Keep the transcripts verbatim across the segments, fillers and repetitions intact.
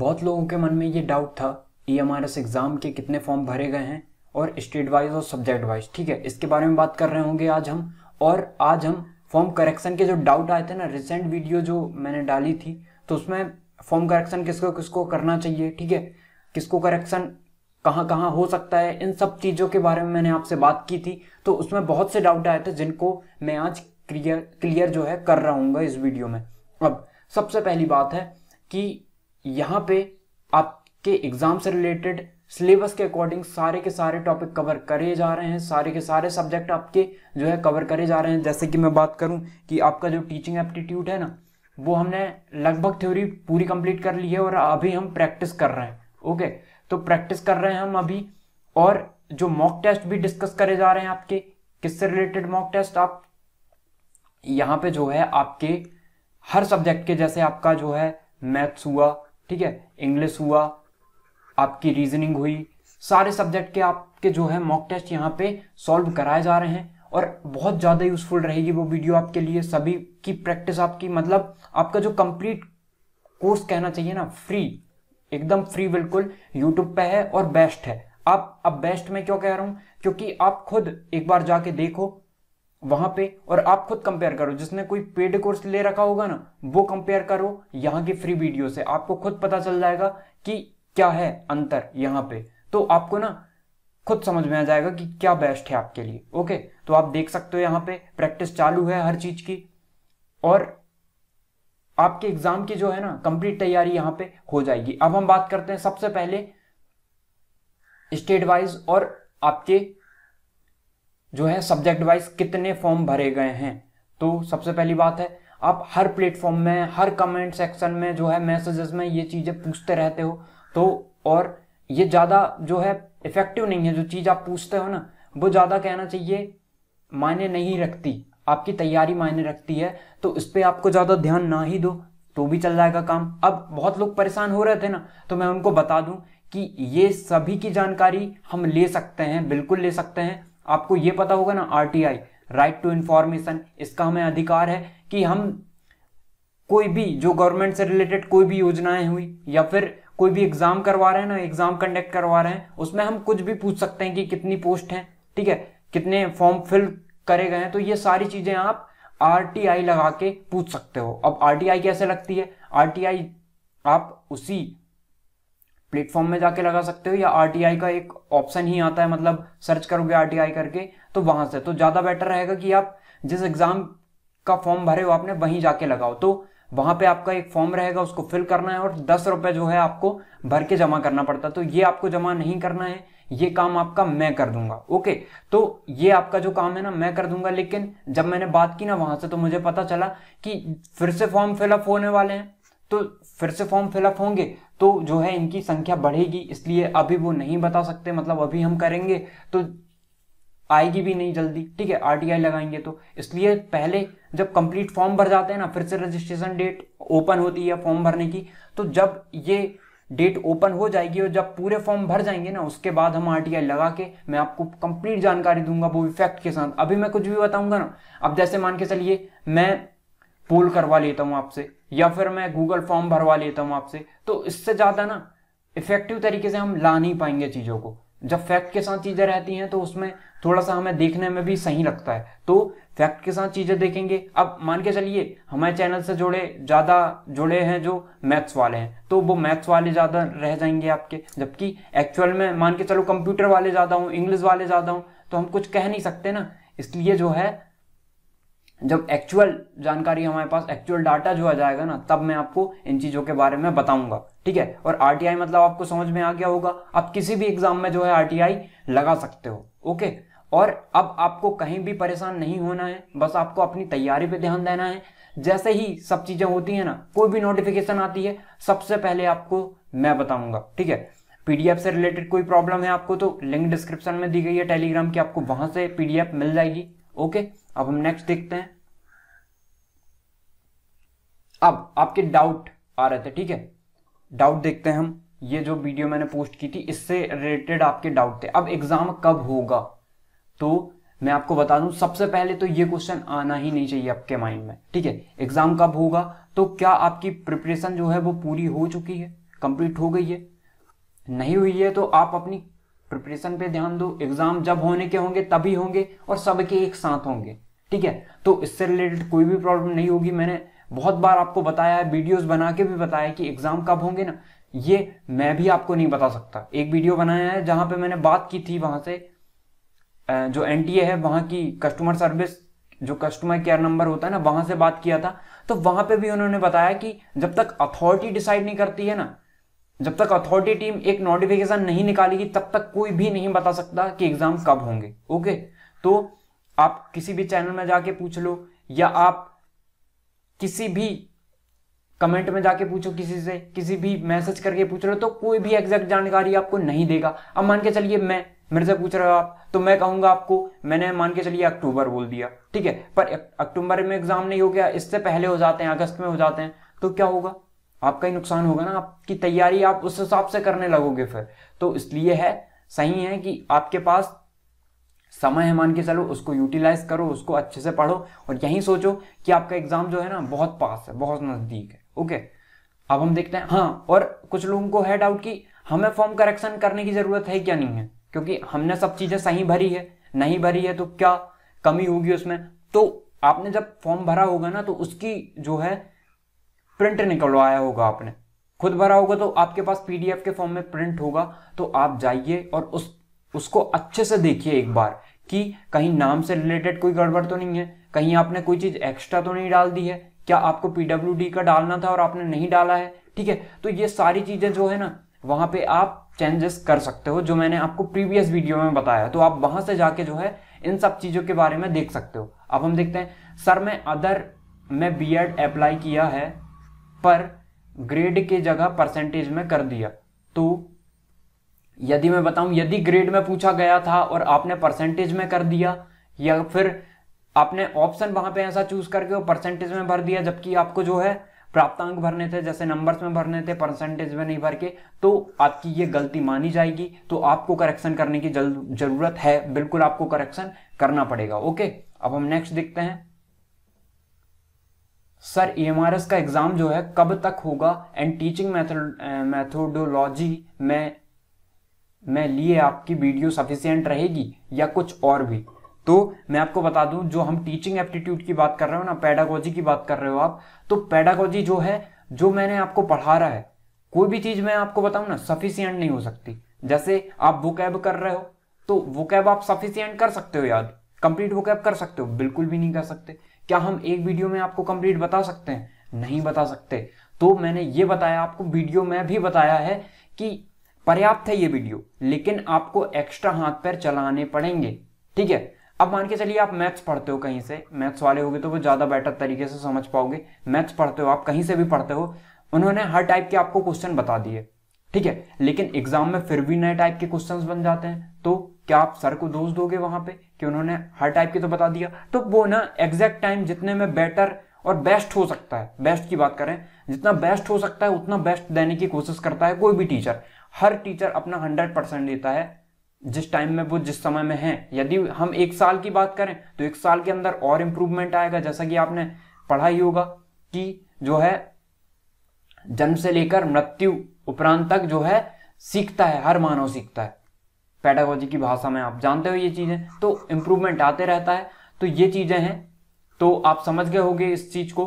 बहुत लोगों के मन में ये डाउट था E M R S exam के कितने फॉर्म भरे गए हैं और स्टेट वाइज और सब्जेक्ट वाइज, ठीक है, इसके बारे में बात कर रहे होंगे आज हम। और आज हम फॉर्म करेक्शन के जो डाउट आए थे ना, रिसेंट वीडियो जो मैंने डाली थी, तो उसमें फॉर्म करेक्शन किसको किसको करना चाहिए, ठीक है, किसको करेक्शन कहाँ कहाँ हो सकता है, इन सब चीज़ों के बारे में मैंने आपसे बात की थी। तो उसमें बहुत से डाउट आए थे जिनको मैं आज क्लियर क्लियर जो है कर रहा हूँ इस वीडियो में। अब सबसे पहली बात है कि यहाँ पे आपके एग्ज़ाम से रिलेटेड सिलेबस के अकॉर्डिंग सारे के सारे टॉपिक कवर करे जा रहे हैं, सारे के सारे सब्जेक्ट आपके जो है कवर करे जा रहे हैं। जैसे कि मैं बात करूं कि आपका जो टीचिंग एप्टीट्यूड है ना, वो हमने लगभग थ्योरी पूरी कंप्लीट कर ली है और अभी हम प्रैक्टिस कर रहे हैं। ओके, तो प्रैक्टिस कर रहे हैं हम अभी। और जो मॉक टेस्ट भी डिस्कस करे जा रहे हैं आपके, किससे रिलेटेड मॉक टेस्ट, आप यहाँ पे जो है आपके हर सब्जेक्ट के, जैसे आपका जो है मैथ्स हुआ, ठीक है, इंग्लिश हुआ, आपकी रीजनिंग हुई, सारे सब्जेक्ट के आपके जो है मॉक टेस्ट यहाँ पे सॉल्व कराए जा रहे हैं। और बहुत ज़्यादा यूज़फुल रहेगी वो वीडियो आपके लिए, सभी की प्रैक्टिस आपकी, मतलब आपका जो कंप्लीट कोर्स कहना चाहिए ना, फ्री, एकदम फ्री, बिल्कुल यूट्यूब पे है और बेस्ट है। आप अब बेस्ट में क्यों कह रहा हूँ, क्योंकि आप खुद एक बार जाके देखो वहां पे और आप खुद कंपेयर करो। जिसने कोई पेड कोर्स ले रखा होगा ना, वो कंपेयर करो यहाँ की फ्री वीडियो से, आपको खुद पता चल जाएगा कि क्या है अंतर यहाँ पे। तो आपको ना खुद समझ में आ जाएगा कि क्या बेस्ट है आपके लिए। ओके, तो आप देख सकते हो यहाँ पे प्रैक्टिस चालू है हर चीज की, और आपके एग्जाम की जो है ना कंप्लीट तैयारी यहाँ पे हो जाएगी। अब हम बात करते हैं सबसे पहले स्टेट वाइज और आपके जो है सब्जेक्ट वाइज कितने फॉर्म भरे गए हैं। तो सबसे पहली बात है, आप हर प्लेटफॉर्म में, हर कमेंट सेक्शन में जो है, मैसेजेस में ये चीज़ें पूछते रहते हो, तो और ये ज़्यादा जो है इफेक्टिव नहीं है। जो चीज़ आप पूछते हो ना, वो ज़्यादा कहना चाहिए मायने नहीं रखती, आपकी तैयारी मायने रखती है। तो इस पर आपको ज़्यादा ध्यान ना ही दो तो भी चल जाएगा काम। अब बहुत लोग परेशान हो रहे थे ना, तो मैं उनको बता दूं कि ये सभी की जानकारी हम ले सकते हैं, बिल्कुल ले सकते हैं। आपको ये पता होगा ना, R T I, right to information, इसका हमें अधिकार है कि हम कोई भी जो गवर्नमेंट से रिलेटेड कोई भी योजनाएं हुई या फिर कोई भी एग्जाम करवा रहे हैं ना, एग्जाम कंडक्ट करवा रहे हैं, उसमें हम कुछ भी पूछ सकते हैं कि कितनी पोस्ट हैं, ठीक है, कितने फॉर्म फिल करे गए हैं। तो ये सारी चीजें आप आर टी आई लगा के पूछ सकते हो। अब आर टी आई कैसे लगती है, आर टी आई आप उसी प्लेटफॉर्म में जाके लगा सकते हो, या आर टी आई का एक ऑप्शन ही आता है, मतलब सर्च करोगे आर टी आई करके तो वहां से, तो ज़्यादा बेटर रहेगा कि आप जिस एग्ज़ाम का फॉर्म भरे हो आपने वहीं जाके लगाओ। तो वहां पे आपका एक फॉर्म रहेगा, उसको फिल करना है और दस रुपये जो है आपको भर के जमा करना पड़ता है। तो ये आपको जमा नहीं करना है, ये काम आपका मैं कर दूंगा। ओके, तो ये आपका जो काम है ना मैं कर दूंगा। लेकिन जब मैंने बात की ना वहाँ से, तो मुझे पता चला कि फिर से फॉर्म फिलअप होने वाले हैं, तो फिर से फॉर्म फिलअप होंगे तो जो है इनकी संख्या बढ़ेगी, इसलिए अभी वो नहीं बता सकते, मतलब अभी हम करेंगे तो आएगी भी नहीं जल्दी, ठीक है, आर टी आई लगाएंगे तो। इसलिए पहले जब कंप्लीट फॉर्म भर जाते हैं ना, फिर से रजिस्ट्रेशन डेट ओपन होती है फॉर्म भरने की, तो जब ये डेट ओपन हो जाएगी और जब पूरे फॉर्म भर जाएंगे ना, उसके बाद हम आर टी आई लगा के मैं आपको कंप्लीट जानकारी दूंगा, वो इफेक्ट के साथ। अभी मैं कुछ भी बताऊंगा ना, अब जैसे मान के चलिए मैं पोल करवा लेता हूँ आपसे, या फिर मैं गूगल फॉर्म भरवा लेता हूँ आपसे, तो इससे ज़्यादा ना इफेक्टिव तरीके से हम ला नहीं पाएंगे चीज़ों को। जब फैक्ट के साथ चीज़ें रहती हैं तो उसमें थोड़ा सा हमें देखने में भी सही लगता है, तो फैक्ट के साथ चीज़ें देखेंगे। अब मान के चलिए हमारे चैनल से जुड़े ज़्यादा जुड़े हैं जो मैथ्स वाले हैं, तो वो मैथ्स वाले ज़्यादा रह जाएंगे आपके, जबकि एक्चुअल में मान के चलो कंप्यूटर वाले ज़्यादा हों, इंग्लिश वाले ज़्यादा हों, तो हम कुछ कह नहीं सकते ना। इसलिए जो है जब एक्चुअल जानकारी हमारे पास, एक्चुअल डाटा जो आ जाएगा ना, तब मैं आपको इन चीज़ों के बारे में बताऊंगा, ठीक है। और आर टी आई मतलब आपको समझ में आ गया होगा, आप किसी भी एग्ज़ाम में जो है आर टी आई लगा सकते हो। ओके, और अब आपको कहीं भी परेशान नहीं होना है, बस आपको अपनी तैयारी पे ध्यान देना है। जैसे ही सब चीज़ें होती हैं ना, कोई भी नोटिफिकेशन आती है, सबसे पहले आपको मैं बताऊँगा, ठीक है। पी डी एफ से रिलेटेड कोई प्रॉब्लम है आपको तो लिंक डिस्क्रिप्शन में दी गई है टेलीग्राम की, आपको वहाँ से पी डी एफ मिल जाएगी। ओके, अब हम नेक्स्ट देखते हैं। अब आपके डाउट आ रहे थे, ठीक है, डाउट देखते हैं हम। ये जो वीडियो मैंने पोस्ट की थी इससे रिलेटेड आपके डाउट थे। अब एग्जाम कब होगा, तो मैं आपको बता दूं सबसे पहले तो ये क्वेश्चन आना ही नहीं चाहिए आपके माइंड में, ठीक है। एग्जाम कब होगा, तो क्या आपकी प्रिपरेशन जो है वो पूरी हो चुकी है, कंप्लीट हो गई है, नहीं हुई है तो आप अपनी प्रिपरेशन पे ध्यान दो। एग्जाम जब होने के होंगे तभी होंगे और सबके एक साथ होंगे, ठीक है। तो इससे रिलेटेड कोई भी प्रॉब्लम नहीं होगी। मैंने बहुत बार आपको बताया है, वीडियोस बना के भी बताया कि एग्जाम कब होंगे ना, ये मैं भी आपको नहीं बता सकता। एक वीडियो बनाया है जहां पे मैंने बात की थी, वहां से जो एनटीए है वहां की कस्टमर सर्विस, जो कस्टमर केयर नंबर होता है ना, वहां से बात किया था। तो वहां पे भी उन्होंने बताया कि जब तक अथॉरिटी डिसाइड नहीं करती है ना, जब तक अथॉरिटी टीम एक नोटिफिकेशन नहीं निकालेगी तब तक कोई भी नहीं बता सकता कि एग्जाम कब होंगे। ओके, तो आप किसी भी चैनल में जाके पूछ लो या आप किसी भी कमेंट में जाके पूछो, किसी से किसी भी मैसेज करके पूछ रहे हो तो कोई भी एग्जैक्ट जानकारी आपको नहीं देगा। अब मान के चलिए मैं मेरे से पूछ रहे हो आप, तो मैं कहूंगा आपको, मैंने मान के चलिए अक्टूबर बोल दिया, ठीक है, पर अक्टूबर में एग्जाम नहीं हो गया, इससे पहले हो जाते हैं, अगस्त में हो जाते हैं, तो क्या होगा? आपका ही नुकसान होगा ना। आपकी तैयारी आप उस हिसाब से करने लगोगे फिर। तो इसलिए है, सही है कि आपके पास समय है, मान के चलो, उसको यूटिलाइज करो, उसको अच्छे से पढ़ो और यही सोचो कि आपका एग्जाम जो है ना बहुत पास है, बहुत नजदीक है। ओके, अब हम देखते हैं। हाँ, और कुछ लोगों को है डाउट कि हमें फॉर्म करेक्शन करने की जरूरत है क्या नहीं है, क्योंकि हमने सब चीजें सही भरी है, नहीं भरी है तो क्या कमी होगी उसमें। तो आपने जब फॉर्म भरा होगा ना तो उसकी जो है प्रिंट निकलवाया होगा, आपने खुद भरा होगा, तो आपके पास पीडीएफ के फॉर्म में प्रिंट होगा। तो आप जाइए और उस उसको अच्छे से देखिए एक बार कि कहीं नाम से रिलेटेड कोई गड़बड़ तो नहीं है, कहीं आपने कोई चीज एक्स्ट्रा तो नहीं डाल दी है, क्या आपको पीडब्ल्यूडी का डालना था और आपने नहीं डाला है, ठीक है। तो ये सारी चीजें जो है ना वहां पे आप चेंजेस कर सकते हो, जो मैंने आपको प्रीवियस वीडियो में बताया, तो आप वहां से जाके जो है इन सब चीजों के बारे में देख सकते हो। अब हम देखते हैं, सर मैं अदर में बी एड अप्लाई किया है पर ग्रेड के जगह परसेंटेज में कर दिया, तो यदि मैं बताऊं, यदि ग्रेड में पूछा गया था और आपने परसेंटेज में कर दिया, या फिर आपने ऑप्शन वहां पे ऐसा चूज करके वो परसेंटेज में भर दिया जबकि आपको जो है प्राप्तांक भरने थे, जैसे नंबर्स में भरने थे, परसेंटेज में नहीं भर के, तो आपकी ये गलती मानी जाएगी। तो आपको करेक्शन करने की जरूरत है, बिल्कुल आपको करेक्शन करना पड़ेगा। ओके, अब हम नेक्स्ट देखते हैं। Sir E M R S का एग्जाम जो है कब तक होगा एंड टीचिंग मैथोडोलॉजी में मैं लिए आपकी वीडियो सफिशिएंट रहेगी या कुछ और भी? तो मैं आपको बता दूं, जो हम टीचिंग एप्टीट्यूड की बात कर रहे हो ना, पेडागोजी की बात कर रहे हो आप, तो पेडागोजी जो है, जो मैंने आपको पढ़ा रहा है, कोई भी चीज मैं आपको बताऊं ना सफिशिएंट नहीं हो सकती। जैसे आप वोकैब कर रहे हो तो वोकैब आप सफिशिएंट कर सकते हो, याद कंप्लीट वोकैब कर सकते हो? बिल्कुल भी नहीं कर सकते। क्या हम एक वीडियो में आपको कंप्लीट बता सकते हैं? नहीं बता सकते। तो मैंने ये बताया आपको, वीडियो में भी बताया है कि पर्याप्त है ये वीडियो, लेकिन आपको एक्स्ट्रा हाथ पैर चलाने पड़ेंगे, ठीक है। अब मान के चलिए आप मैथ्स पढ़ते हो, कहीं से मैथ्स वाले होगे तो वो ज्यादा बेटर तरीके से समझ पाओगे। मैथ्स पढ़ते हो आप, कहीं से भी पढ़ते हो, उन्होंने हर टाइप के आपको क्वेश्चन बता दिए, ठीक है, लेकिन एग्जाम में फिर भी नए टाइप के क्वेश्चन बन जाते हैं। तो क्या आप सर को दोष दोगे वहां पे कि उन्होंने हर टाइप के तो बता दिया? तो वो ना एग्जैक्ट टाइम जितने में बेटर और बेस्ट हो सकता है, बेस्ट की बात करें, जितना बेस्ट हो सकता है उतना बेस्ट देने की कोशिश करता है कोई भी टीचर। हर टीचर अपना हंड्रेड परसेंट देता है जिस टाइम में वो, जिस समय में है। यदि हम एक साल की बात करें तो एक साल के अंदर और इम्प्रूवमेंट आएगा, जैसा कि आपने पढ़ा ही होगा कि जो है जन्म से लेकर मृत्यु उपरांत तक जो है सीखता है, हर मानव सीखता है, पेडागोजी की भाषा में आप जानते हो ये चीजें। तो इम्प्रूवमेंट आते रहता है, तो ये चीजें हैं, तो आप समझ गए होंगे इस चीज को,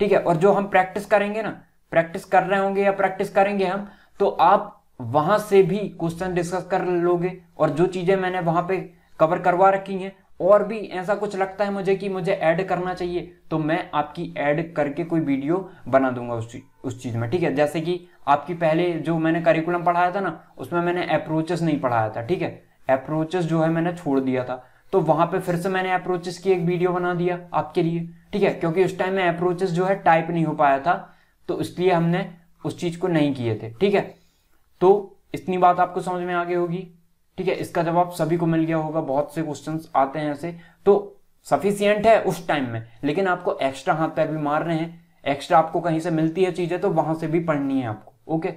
ठीक है। और जो हम प्रैक्टिस करेंगे ना, प्रैक्टिस कर रहे होंगे या प्रैक्टिस करेंगे हम, तो आप वहां से भी क्वेश्चन डिस्कस कर लोगे, और जो चीजें मैंने वहां पे कवर करवा रखी हैं, और भी ऐसा कुछ लगता है मुझे कि मुझे ऐड करना चाहिए, तो मैं आपकी ऐड करके कोई वीडियो बना दूंगा उस चीज उस चीज में, ठीक है। जैसे कि आपकी पहले जो मैंने करिकुलम पढ़ाया था ना, उसमें मैंने अप्रोचेस नहीं पढ़ाया था, ठीक है, अप्रोचेस जो है मैंने छोड़ दिया था, तो वहां पे फिर से मैंने अप्रोचेस की एक वीडियो बना दिया आपके लिए, ठीक है, क्योंकि उस टाइम में अप्रोचेस जो है टाइप नहीं हो पाया था, तो इसलिए हमने उस चीज को नहीं किए थे, ठीक है। तो इतनी बात आपको समझ में आ गई होगी, ठीक है, इसका जवाब सभी को मिल गया होगा। बहुत से क्वेश्चंस आते हैं ऐसे, तो सफिशिएंट है उस टाइम में, लेकिन आपको एक्स्ट्रा हाथ पैर भी मारने हैं, एक्स्ट्रा आपको कहीं से मिलती है चीजें, तो वहां से भी पढ़नी है आपको। ओके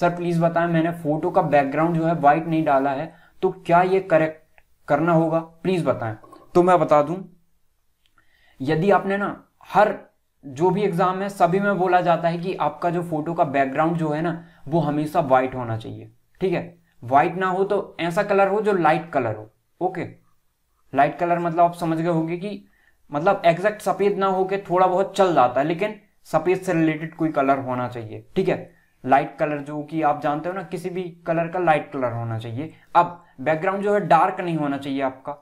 सर, प्लीज बताएं, मैंने फोटो का बैकग्राउंड जो है व्हाइट नहीं डाला है, तो क्या ये करेक्ट करना होगा? प्लीज बताएं। तो मैं बता दूं, यदि आपने ना हर जो भी एग्जाम है सभी में बोला जाता है कि आपका जो फोटो का बैकग्राउंड जो है ना वो हमेशा व्हाइट होना चाहिए। ठीक है, व्हाइट ना हो तो ऐसा कलर हो जो लाइट कलर हो। ओके, लाइट कलर मतलब आप समझ गए होंगे कि मतलब एग्जैक्ट सफेद ना हो के थोड़ा बहुत चल जाता है, लेकिन सफेद से रिलेटेड कोई कलर होना चाहिए। ठीक है, लाइट कलर जो कि आप जानते हो ना, किसी भी कलर का लाइट कलर होना चाहिए। अब बैकग्राउंड जो है डार्क नहीं होना चाहिए आपका,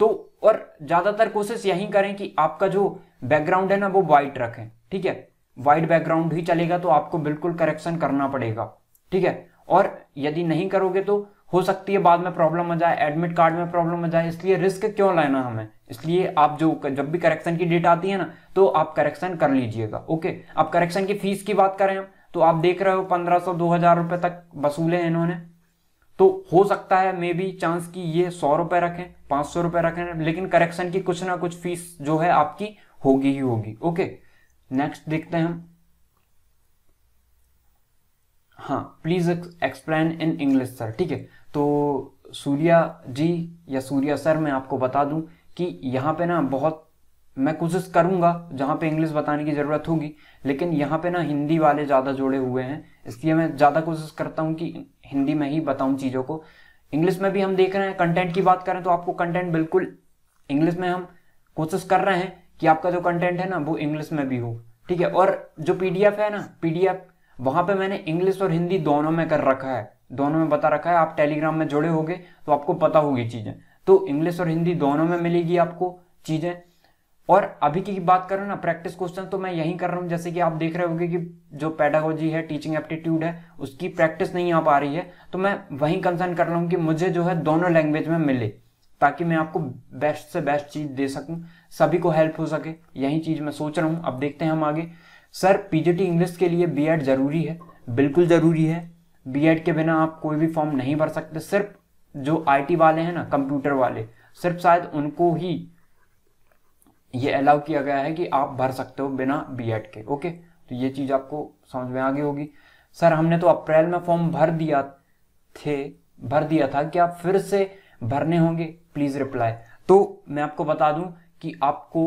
तो और ज्यादातर कोशिश यही करें कि आपका जो बैकग्राउंड है ना वो व्हाइट रखें। ठीक है, व्हाइट बैकग्राउंड ही चलेगा, तो आपको बिल्कुल करेक्शन करना पड़ेगा। ठीक है, और यदि नहीं करोगे तो हो सकती है बाद में प्रॉब्लम आ जाए, एडमिट कार्ड में प्रॉब्लम आ जाए, इसलिए रिस्क क्यों लेना हमें। इसलिए आप जो जब भी करेक्शन की डेट आती है ना तो आप करेक्शन कर लीजिएगा। ओके, अब करेक्शन की फीस की बात करें हम, तो आप देख रहे हो पंद्रह सौ दो हजार रुपए तक वसूले हैं इन्होंने। तो हो सकता है मे बी चांस कि ये सौ रुपए रखें, पांच सौ रुपए रखें, लेकिन करेक्शन की कुछ ना कुछ फीस जो है आपकी होगी ही होगी। ओके, नेक्स्ट देखते हैं हम। हाँ, please explain in English sir. ठीक है, तो सूर्या जी या सूर्या सर, मैं आपको बता दूं कि यहाँ पे ना बहुत मैं कोशिश करूंगा जहाँ पे इंग्लिश बताने की ज़रूरत होगी, लेकिन यहाँ पे ना हिंदी वाले ज़्यादा जुड़े हुए हैं, इसलिए मैं ज़्यादा कोशिश करता हूँ कि हिंदी में ही बताऊँ चीज़ों को। इंग्लिश में भी हम देख रहे हैं, कंटेंट की बात करें तो आपको कंटेंट बिल्कुल इंग्लिश में हम कोशिश कर रहे हैं कि आपका जो कंटेंट है ना वो इंग्लिश में भी हो। ठीक है, और जो पी डी एफ है ना, पी डी एफ वहां पे मैंने इंग्लिश और हिंदी दोनों में कर रखा है, दोनों में बता रखा है। आप टेलीग्राम में जुड़े होगे तो आपको पता होगी चीजें, तो इंग्लिश और हिंदी दोनों में मिलेगी आपको चीजें। और अभी की बात करें ना प्रैक्टिस क्वेश्चन, तो मैं यही कर रहा हूँ। जैसे कि आप देख रहे होगे कि जो पेडागोजी है, टीचिंग एप्टीट्यूड है, उसकी प्रैक्टिस नहीं आ पा रही है, तो मैं वही कंसर्न कर रहा हूँ कि मुझे जो है दोनों लैंग्वेज में मिले, ताकि मैं आपको बेस्ट से बेस्ट चीज दे सकूँ, सभी को हेल्प हो सके, यही चीज मैं सोच रहा हूँ। अब देखते हैं हम आगे। सर पीजीटी इंग्लिश के लिए बीएड जरूरी है? बिल्कुल ज़रूरी है, बीएड के बिना आप कोई भी फॉर्म नहीं भर सकते। सिर्फ जो आईटी वाले हैं ना, कंप्यूटर वाले, सिर्फ शायद उनको ही ये अलाउ किया गया है कि आप भर सकते हो बिना बीएड के। ओके, तो ये चीज़ आपको समझ में आ गई होगी। सर हमने तो अप्रैल में फॉर्म भर दिया थे भर दिया था क्या फिर से भरने होंगे? Please reply. तो मैं आपको बता दूँ कि आपको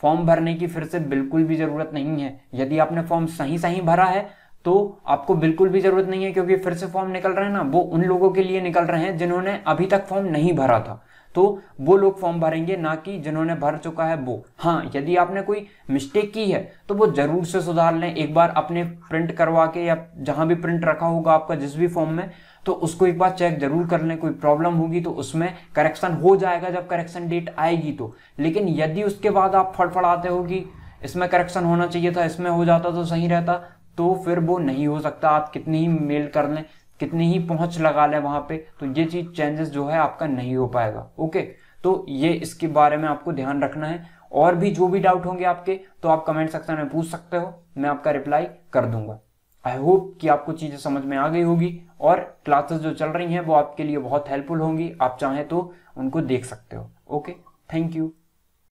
फॉर्म भरने की फिर से बिल्कुल भी ज़रूरत नहीं है। यदि आपने फॉर्म सही सही भरा है तो आपको बिल्कुल भी ज़रूरत नहीं है, क्योंकि फिर से फॉर्म निकल रहे हैं ना, वो उन लोगों के लिए निकल रहे हैं जिन्होंने अभी तक फॉर्म नहीं भरा था, तो वो लोग फॉर्म भरेंगे, ना कि जिन्होंने भर चुका है वो। हाँ, यदि आपने कोई मिस्टेक की है तो वो ज़रूर से सुधार लें। एक बार अपने प्रिंट करवा के, या जहाँ भी प्रिंट रखा होगा आपका जिस भी फॉर्म में, तो उसको एक बार चेक जरूर कर लें। कोई प्रॉब्लम होगी तो उसमें करेक्शन हो जाएगा जब करेक्शन डेट आएगी तो। लेकिन यदि उसके बाद आप फड़फड़ाते हो कि इसमें करेक्शन होना चाहिए था, इसमें हो जाता तो सही रहता, तो फिर वो नहीं हो सकता। आप कितनी ही मेल कर लें, कितनी ही पहुंच लगा लें वहाँ पे, तो ये चीज़ चेंजेस जो है आपका नहीं हो पाएगा। ओके, तो ये इसके बारे में आपको ध्यान रखना है। और भी जो भी डाउट होंगे आपके तो आप कमेंट सेक्शन में पूछ सकते हो, मैं आपका रिप्लाई कर दूंगा। आई होप कि आपको चीज़ें समझ में आ गई होगी, और क्लासेस जो चल रही हैं वो आपके लिए बहुत हेल्पफुल होंगी, आप चाहें तो उनको देख सकते हो। Okay, thank you.